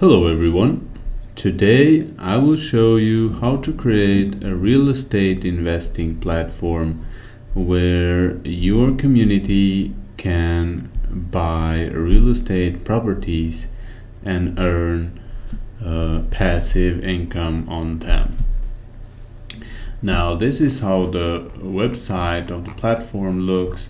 Hello everyone, today I will show you how to create a real estate investing platform where your community can buy real estate properties and earn passive income on them. Now this is how the website of the platform looks,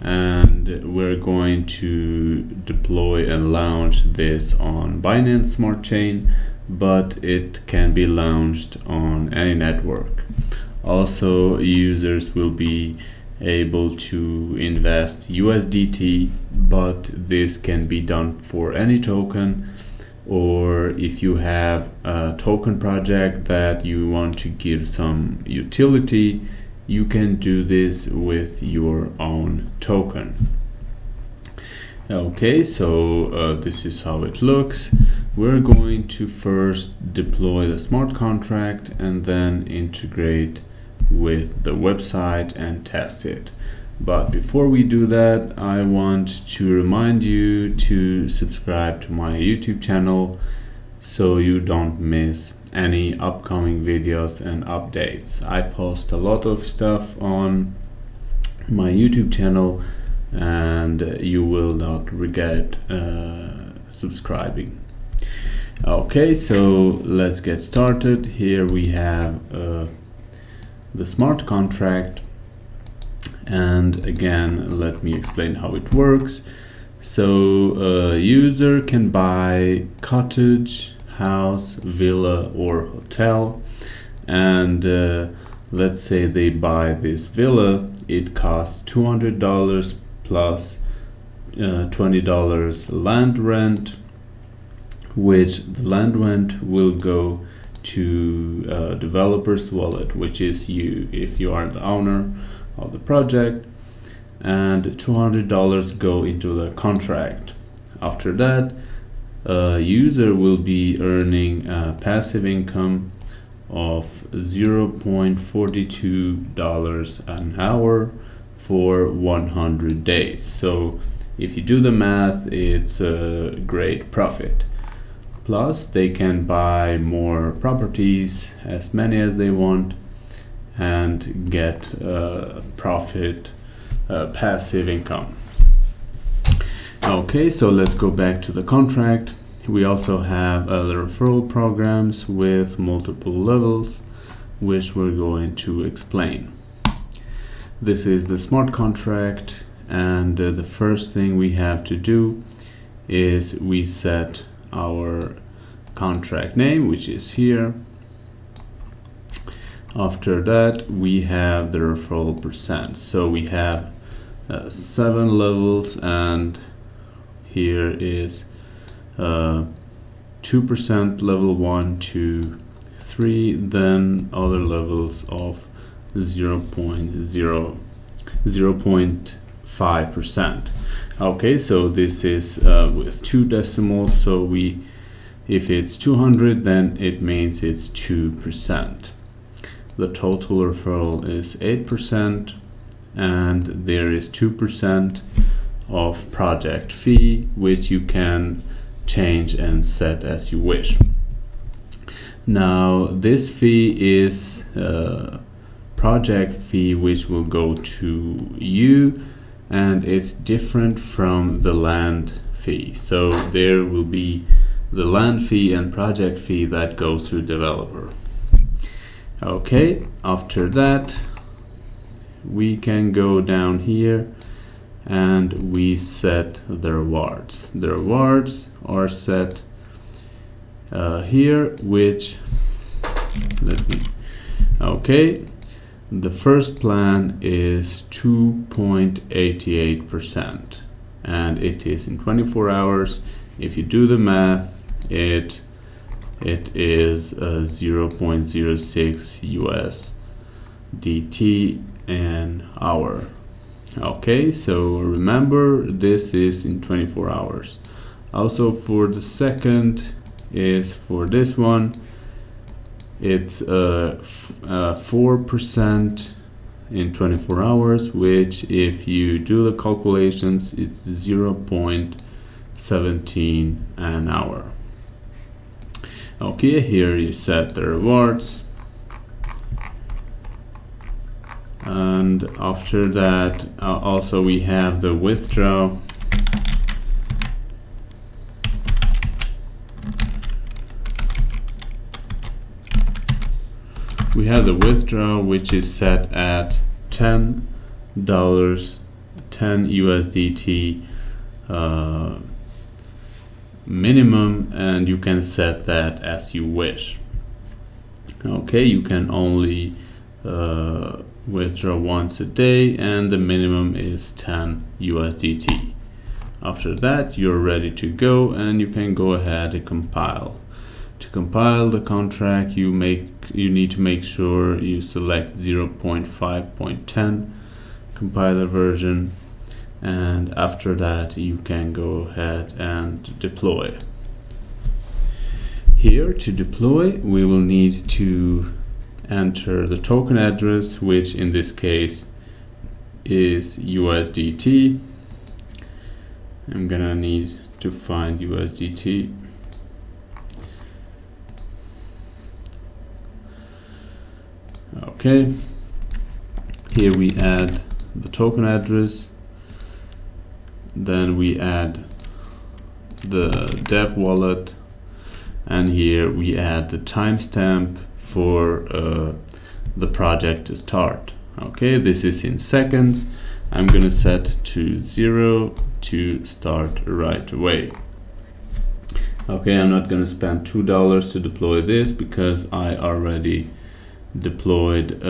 and we're going to deploy and launch this on Binance Smart Chain, but it can be launched on any network. Also, users will be able to invest USDT, but this can be done for any token, or if you have a token project that you want to give some utility, you can do this with your own token. Okay, so this is how it looks. We're going to first deploy the smart contract and then integrate with the website and test it. But before we do that, I want to remind you to subscribe to my YouTube channel so you don't miss any upcoming videos and updates. I post a lot of stuff on my YouTube channel and you will not regret subscribing. Okay, so let's get started. Here we have the smart contract, and again let me explain how it works. So a user can buy cottage, house, villa or hotel, and let's say they buy this villa. It costs $200 plus $20 land rent, which the land rent will go to developer's wallet, which is you if you are the owner of the project, and $200 go into the contract. After that, a user will be earning a passive income of $0.42 an hour for 100 days. So if you do the math, it's a great profit. Plus they can buy more properties, as many as they want, and get profit, passive income. Okay, so let's go back to the contract. We also have other referral programs with multiple levels, which we're going to explain. This is the smart contract, and the first thing we have to do is we set our contract name, which is here. After that, we have the referral percent. So we have 7 levels, and here is 2% level 1, 2, 3, then other levels of 0.5%. Okay, so this is with 2 decimals, so if it's 200, then it means it's 2%. The total referral is 8%, and there is 2% of project fee, which you can change and set as you wish. Now this fee is project fee, which will go to you, and it's different from the land fee. So there will be the land fee and project fee that goes to developer. Okay, after that we can go down here and we set the rewards. The rewards are set here, which okay, the first plan is 2.88%, and it is in 24 hours. If you do the math, it is 0.06 USDT an hour. Okay, so remember, this is in 24 hours. Also, for the second is for this one, it's 4% in 24 hours, which if you do the calculations, it's 0.17 an hour. Okay, here you set the rewards, and after that also we have the withdraw. We have the withdraw, which is set at $10, 10 USDT minimum, and you can set that as you wish. Okay, you can only withdraw once a day, and the minimum is 10 USDT. After that, you're ready to go, and you can go ahead and compile. To compile the contract, you need to make sure you select 0.5.10 compiler version, and after that you can go ahead and deploy. Here to deploy, we will need to enter the token address, which in this case is USDT. I'm gonna need to find USDT. Okay, here we add the token address, then we add the dev wallet, and here we add the timestamp for the project to start. Okay, this is in seconds. I'm gonna set to 0 to start right away. Okay, I'm not gonna spend $2 to deploy this because I already deployed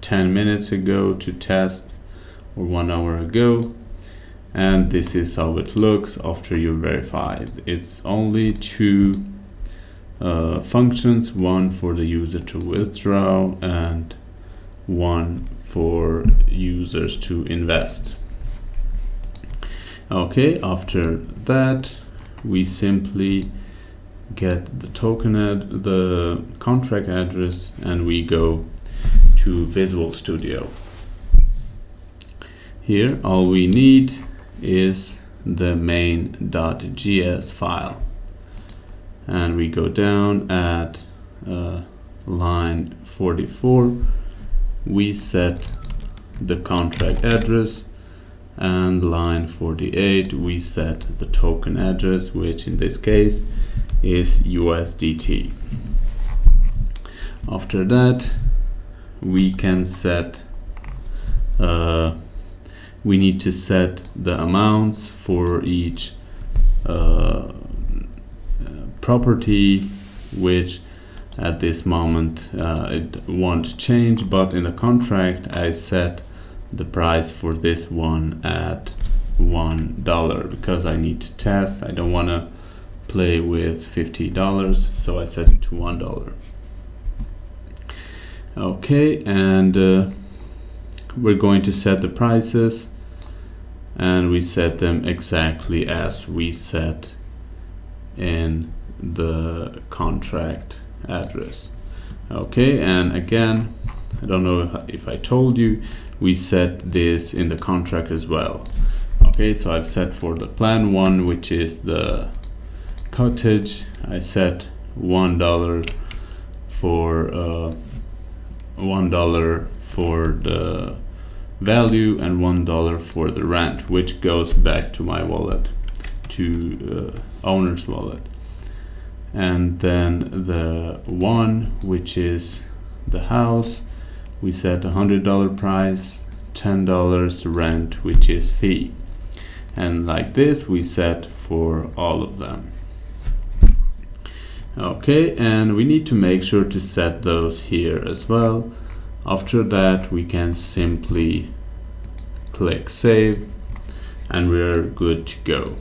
10 minutes ago to test, or 1 hour ago, and this is how it looks after you verify. It's only two functions, one for the user to withdraw and one for users to invest. Okay, after that we simply get the contract address, and we go to Visual Studio. Here all we need is the main.js file, and we go down at line 44. We set the contract address, and line 48 we set the token address, which in this case is USDT. After that, we can set we need to set the amounts for each property, which at this moment it won't change, but in the contract I set the price for this one at $1 because I need to test. I don't want to play with $50, so I set it to $1. Okay, and we're going to set the prices, and we set them exactly as we set in the contract address. Okay, and again, I don't know if I told you, we set this in the contract as well. Okay, so I've set for the plan one, which is the cottage, I set $1 for $1 for the value and $1 for the rent, which goes back to my wallet, to owner's wallet. And then the one, which is the house, we set $100 price, $10 rent, which is fee, and like this we set for all of them. Okay, and we need to make sure to set those here as well. After that, we can simply click save, and we're good to go.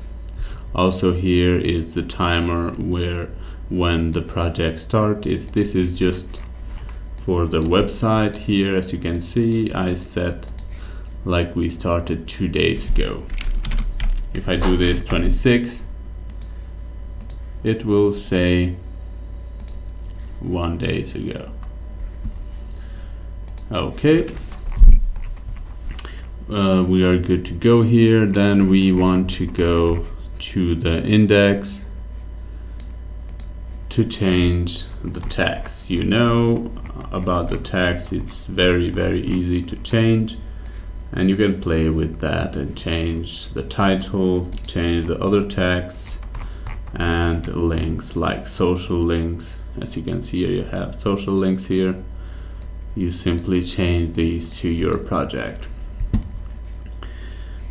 Also, here is the timer when the project starts. This is just for the website. Here, as you can see, I set like we started 2 days ago. If I do this 26, it will say 1 day ago. Okay, we are good to go here. Then we want to go to the index, to change the tags. You know about the tags, it's very easy to change, and you can play with that and change the title, change the other tags and links, like social links. As you can see here, you have social links here. You simply change these to your project.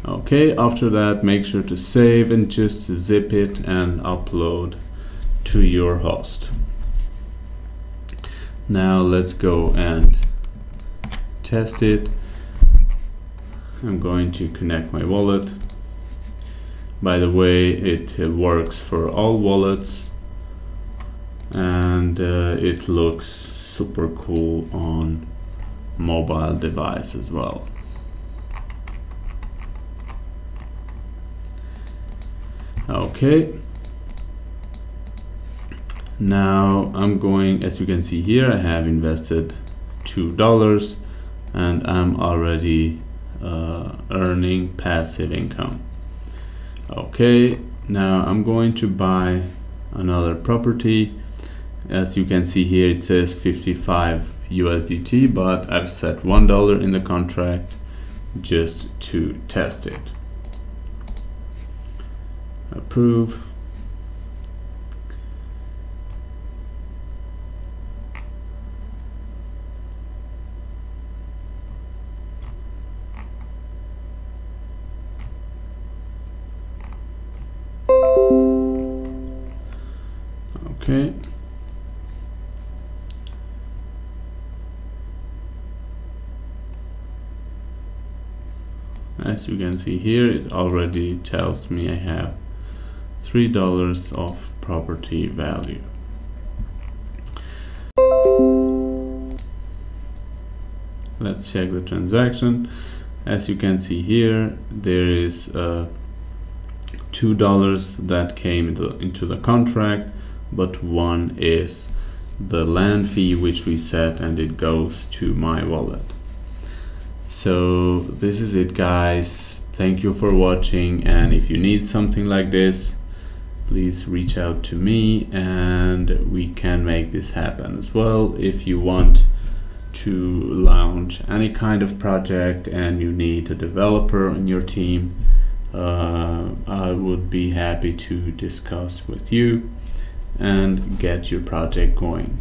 Okay, after that, make sure to save and just zip it and upload to your host. Now let's go and test it. I'm going to connect my wallet. By the way, it works for all wallets, and it looks super cool on mobile device as well. Okay, now I'm going, as you can see here, I have invested $2 and I'm already earning passive income. Okay, now I'm going to buy another property. As you can see here, it says 55 USDT, but I've set $1 in the contract just to test it. Approve. Okay. As you can see here, it already tells me I have $3 of property value. Let's check the transaction. As you can see here, there is $2 that came into the contract, but $1 is the land fee which we set, and it goes to my wallet. So this is it, guys. Thank you for watching, and if you need something like this, please reach out to me and we can make this happen as well. If you want to launch any kind of project and you need a developer on your team, I would be happy to discuss with you and get your project going.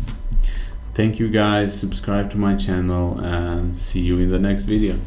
Thank you guys, subscribe to my channel and see you in the next video.